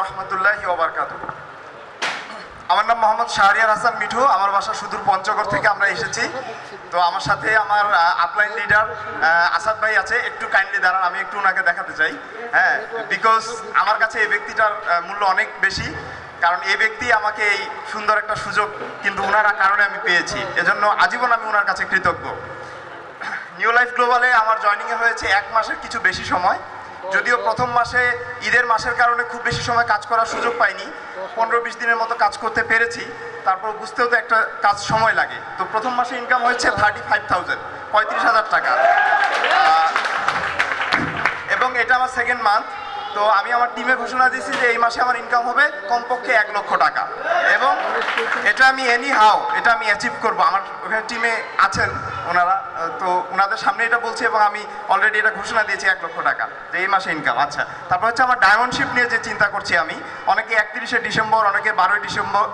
वरहमतुल्लाहि व बाराकातुहू। আমার নাম মোহাম্মদ শাহরিয়ার হাসান মিঠু, আমার বাসা সুদূর পঞ্চগড় থেকে আমরা এসেছি। তো আমার সাথে আমার আপলাইন লিডার আসাদ ভাই আছে, একটু কাইন্ডলি দাঁড়ান, আমি একটু ওনাকে দেখাতে চাই। হ্যাঁ, বিকজ আমার কাছে এই ব্যক্তিটার মূল্য অনেক বেশি, কারণ এই ব্যক্তি আমাকে এই সুন্দর একটা সুযোগ কিন্তু ওনার কারণে আমি পেয়েছি, এজন্য আজীবন আমি ওনার কাছে কৃতজ্ঞ। নিউ লাইফ গ্লোবালে আমার জয়নিংয়ে হয়েছে এক মাসের কিছু বেশি সময়, যদিও প্রথম মাসে ঈদের মাসের কারণে খুব বেশি সময় কাজ করার সুযোগ পাইনি, 15-20 দিনের মতো কাজ করতে পেরেছি। তারপর বুঝতেও তো একটা কাজ সময় লাগে। তো প্রথম মাসে ইনকাম হয়েছে 35,000 টাকা, এবং এটা আমার সেকেন্ড মান্থ। তো আমি আমার টিমে ঘোষণা দিয়েছি যে এই মাসে আমার ইনকাম হবে কমপক্ষে 1 লক্ষ টাকা, এবং এটা আমি এটা আমি অ্যাচিভ করবো। আমার ওখানে টিমে আছেন ওনারা, তো ওনাদের সামনে এটা বলছি, এবং আমি অলরেডি এটা ঘোষণা দিয়েছি 1 লক্ষ টাকা যে এই মাসে ইনকাম। আচ্ছা, তারপর হচ্ছে আমার ডায়মন্ডশিপ নিয়ে যে চিন্তা করছি আমি, অনেকে 31শে ডিসেম্বর, অনেকে 12ই ডিসেম্বর,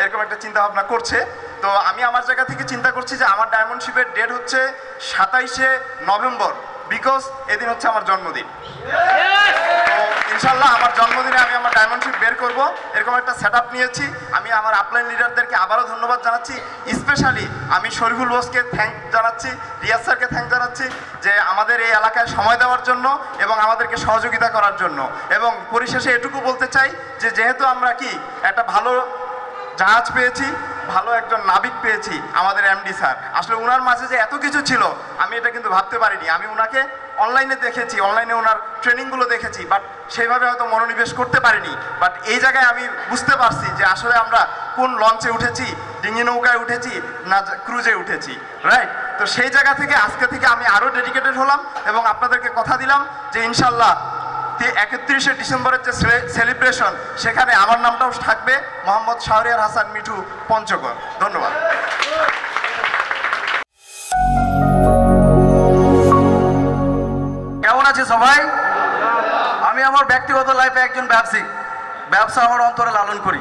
এরকম একটা চিন্তা ভাবনা করছে। তো আমি আমার জায়গা থেকে চিন্তা করছি যে আমার ডায়মন্ডশিপের ডেট হচ্ছে 27শে নভেম্বর, বিকজ এদিন হচ্ছে আমার জন্মদিন। ইনশাল্লাহ আমার জন্মদিনে আমি আমার ডায়মন্ডশিপ বের করব, এরকম একটা সেট আপ নিয়েছি। আমি আমার আপলাইন লিডারদেরকে আবারও ধন্যবাদ জানাচ্ছি, স্পেশালি আমি শরীফুল বোসকে থ্যাংক জানাচ্ছি, রিয়াজ স্যারকে থ্যাংক জানাচ্ছি যে আমাদের এই এলাকায় সময় দেওয়ার জন্য এবং আমাদেরকে সহযোগিতা করার জন্য। এবং পরিশেষে এটুকু বলতে চাই যে যেহেতু আমরা একটা ভালো জাহাজ পেয়েছি, ভালো একজন নাবিক পেয়েছি আমাদের এমডি স্যার, আসলে ওনার মাঝে যে এত কিছু ছিল আমি এটা কিন্তু ভাবতে পারিনি। আমি ওনাকে অনলাইনে দেখেছি, অনলাইনে ওনার ট্রেনিংগুলো দেখেছি, বাট সেইভাবে হয়তো মনোনিবেশ করতে পারিনি। বাট এই জায়গায় আমি বুঝতে পারছি যে আসলে আমরা কোন লঞ্চে উঠেছি, ডিঙি নৌকায় উঠেছি না ক্রুজে উঠেছি, রাইট? তো সেই জায়গা থেকে আজকে থেকে আমি আরও ডেডিকেটেড হলাম, এবং আপনাদেরকে কথা দিলাম যে ইনশাল্লাহ 31শে ডিসেম্বরের যে সেলিব্রেশন, সেখানে আমার নামটাও থাকবে, মোহাম্মদ শাহরিয়ার হাসান মিঠু, পঞ্চগড়। ধন্যবাদ। কেমন আছে সবাই? আমি আমার ব্যক্তিগত লাইফে একজন ব্যবসায়ী, ব্যবসা আমার অন্তরে লালন করি।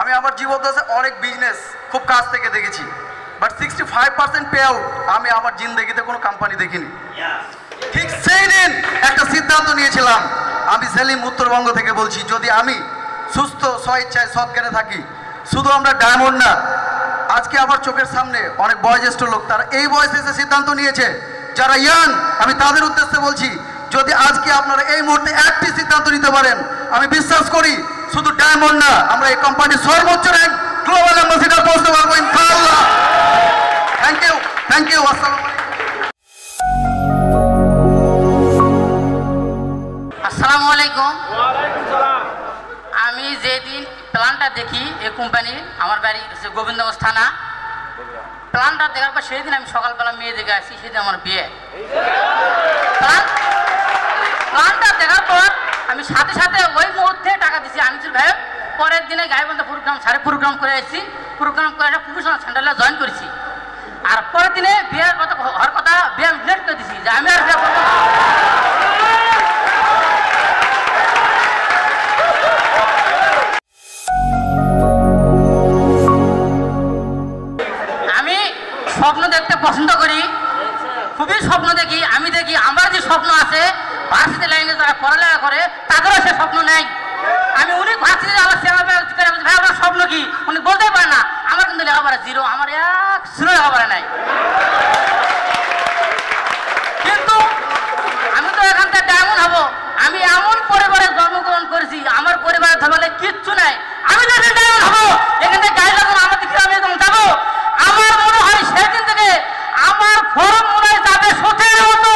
আমি আমার জীবদ্দশায় অনেক বিজনেস খুব কাছ থেকে দেখেছি, বাট 65% পে আউট আমি আমার জিন্দেগিতে কোনো কোম্পানি দেখিনি। ঠিক সেই দিন একটা সিদ্ধান্ত নিয়েছিলাম, আমি সেলিম উত্তরবঙ্গ থেকে বলছি, যদি আমি সুস্থ স্বইচ্ছায় সৎকারে থাকি, শুধু আমরা ডায়মন্ড না, আজকে আমার চোখের সামনে অনেক বয়োজ্যেষ্ঠ লোক, তারা এই বয়সে এসে সিদ্ধান্ত নিয়েছে, যারা ইয়াং আমি তাদের উদ্দেশ্যে বলছি, যদি আজকে আপনারা এই মুহূর্তে একটি সিদ্ধান্ত নিতে পারেন, আমি বিশ্বাস করি শুধু ডায়মন্ড না, আমরা এই কোম্পানির সর্বোচ্চ র্যাঙ্ক গ্লোবাল অ্যাম্বাসেডর পৌঁছতে পারবো ইনশাআল্লাহ। থ্যাংক ইউ, থ্যাংক ইউ, আসসালামু আলাইকুম। আসসালামু আলাইকুম। আমি যেদিন প্ল্যানটা দেখি এই কোম্পানির, আমার বাড়ি গোবিন্দগঞ্জ থানা, প্ল্যানটা দেখার পর সেদিন আমি সকালবেলা মেয়ে দেখে আসি, সেদিন আমার বিয়ে। প্ল্যানটা দেখার পর আমি সাথে সাথে ওই মুহূর্তে টাকা দিছি। আমি ভাই পরের দিনে গাইবান্ধা প্রোগ্রাম প্রোগ্রাম করে আসছি, প্রোগ্রাম করে একটা প্রফেশনাল সেন্টারে জয়েন করেছি। আর পরের দিনে বিয়ের কথা হওয়ার কথা, বিয়ে আমি লেট করে দিছি যে আমি আর বিয়ে করবো না। স্বপ্ন দেখতে পছন্দ করি, খুবই স্বপ্ন দেখি। আমি দেখি আমার যে স্বপ্ন আছে, ভার্সিটি লাইনে যারা পড়ালেখা করে তাদেরও সে স্বপ্ন নেই। আমি উনি ভার্সিটি আবার ভাই আমার স্বপ্ন কি উনি বলতে পারে না। আমার কিন্তু লেখাপড়া জিরো, আমার এক জিরো লেখাপড়া নাই, কিন্তু আমি তো এখানকার ডায়মন্ড হব। আমি এমন পরিবারে জন্মগ্রহণ করেছি, আমার পরিবারের ধর্মে কিচ্ছু নাই, আমি তো ডায়মন্ড হব। এখানে গাড়ি যখন আমার দিকে আমি যখন যাবো, আমার মনে হয় সেদিন থেকে আমার ফরম মনে হয় যাবে সোচের মতো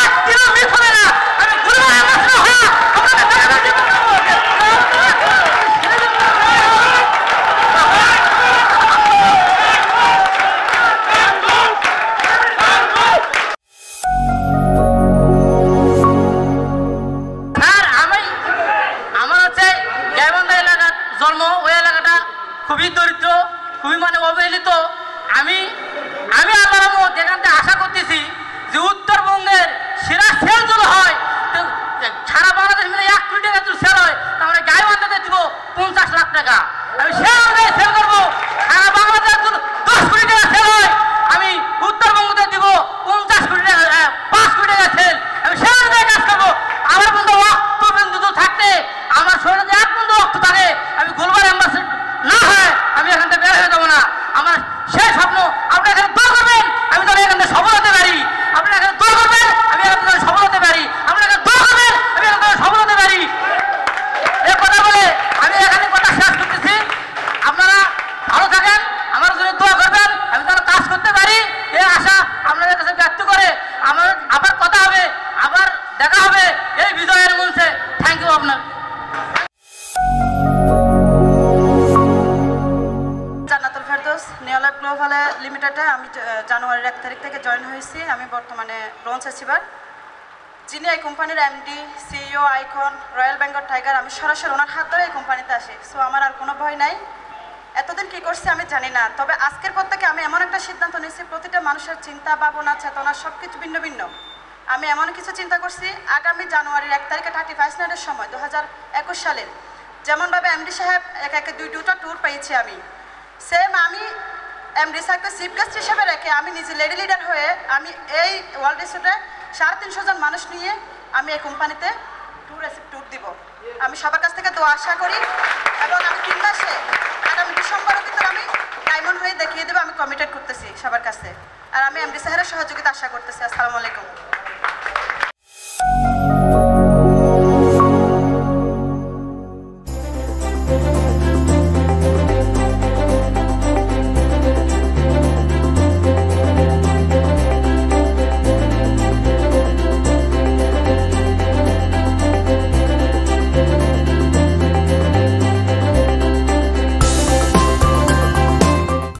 এক কিলো মিস হবে না। আমি স্যার আমার হচ্ছে গাইবান্ধা এলাকার জন্ম, ওই এলাকাটা খুবই দরিদ্র, খুবই মানে অবহেলিত। আমি আল্লাহর রহমতে এখান থেকে আশা করতেছি যে উত্তরবঙ্গের সেরা সেল যদি হয়, সারা বাংলাদেশ মিলে 1 কোটি টাকা যদি সেল হয়, তাহলে গাইবান্ধাতে দিব 50 লাখ টাকা। আমি সেই অনুযায়ী সেল করবো। সারা বাংলাদেশ যদি 10 কোটি টাকা সেল হয়, আমি উত্তরবঙ্গতে দিব 50 কোটি টাকা, 5 কোটি টাকা সেল। আমি সেই অনুযায়ী কাজ করবো। আমার বন্ধু অক্ত বিন্দু থাকতে আমার পৌঁছাছিবার যিনি এই কোম্পানির MD CEO icon royal Bengal tiger আমি সরাসরি ওনার হাত ধরে এই কোম্পানিতে আসি। সো আমার আর কোনো ভয় নাই। এতদিন কী করছি আমি জানি না, তবে আজকের পর থেকে আমি এমন একটা সিদ্ধান্ত নিয়েছি, প্রতিটা মানুষের চিন্তা ভাবনা চেতনা সব কিছু ভিন্ন ভিন্ন। আমি এমন কিছু চিন্তা করছি আগামী জানুয়ারির 1 তারিখে 35 নাইটের সময় 2021 সালের যেমনভাবে এমডি সাহেব একে দুইটা ট্যুর পেয়েছি আমি, সেম আমি এমডি সাহেবকে চিফ গেস্ট হিসেবে রেখে আমি নিজে লেডি লিডার হয়ে আমি এই ওয়ার্ল্ড রিসোর্টে 350 জন মানুষ নিয়ে আমি এই কোম্পানিতে ট্যুর দিব। আমি সবার কাছ থেকে দোয়া আশা করি এবং আমি 3 মাসে আগামী ডিসেম্বরের ভিতরে আমি ডায়মন্ড হয়ে দেখিয়ে দেবো। আমি কমিটেড করতেছি সবার কাছে, আর আমি এমডি সাহেবের সহযোগিতা আশা করতেছি। আসসালামু আলাইকুম।